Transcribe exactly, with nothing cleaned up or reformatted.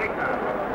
Take that.